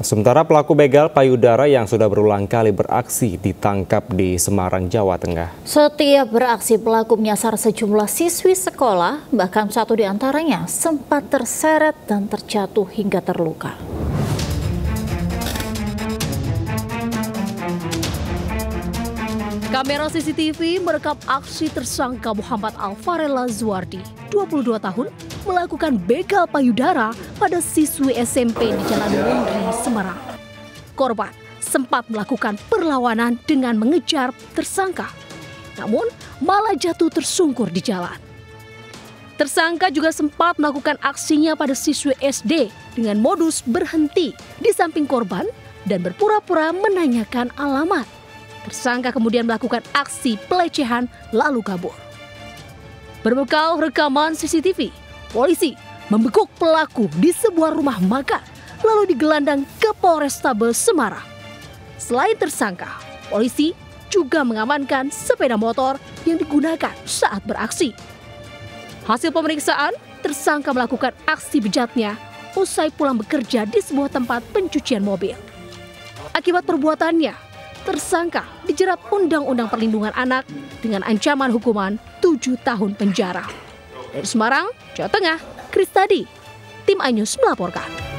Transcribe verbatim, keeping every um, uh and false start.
Sementara pelaku begal payudara yang sudah berulang kali beraksi ditangkap di Semarang, Jawa Tengah. Setiap beraksi pelaku menyasar sejumlah siswi sekolah, bahkan satu di antaranya sempat terseret dan terjatuh hingga terluka. Kamera C C T V merekam aksi tersangka Muhammad Alfarela Zuwardi, dua puluh dua tahun, melakukan begal payudara pada siswi S M P di Jalan Lundri, Semarang. Korban sempat melakukan perlawanan dengan mengejar tersangka, namun malah jatuh tersungkur di jalan. Tersangka juga sempat melakukan aksinya pada siswi S D dengan modus berhenti di samping korban dan berpura-pura menanyakan alamat. Tersangka kemudian melakukan aksi pelecehan lalu kabur. Berbekal rekaman C C T V, polisi membekuk pelaku di sebuah rumah makan, lalu digelandang ke Polrestabes Semarang. Selain tersangka, polisi juga mengamankan sepeda motor yang digunakan saat beraksi. Hasil pemeriksaan, tersangka melakukan aksi bejatnya usai pulang bekerja di sebuah tempat pencucian mobil. Akibat perbuatannya, tersangka dijerat Undang-Undang Perlindungan Anak dengan ancaman hukuman tujuh tahun penjara. Dari Semarang, Jawa Tengah, Kristadi, Tim iNews melaporkan.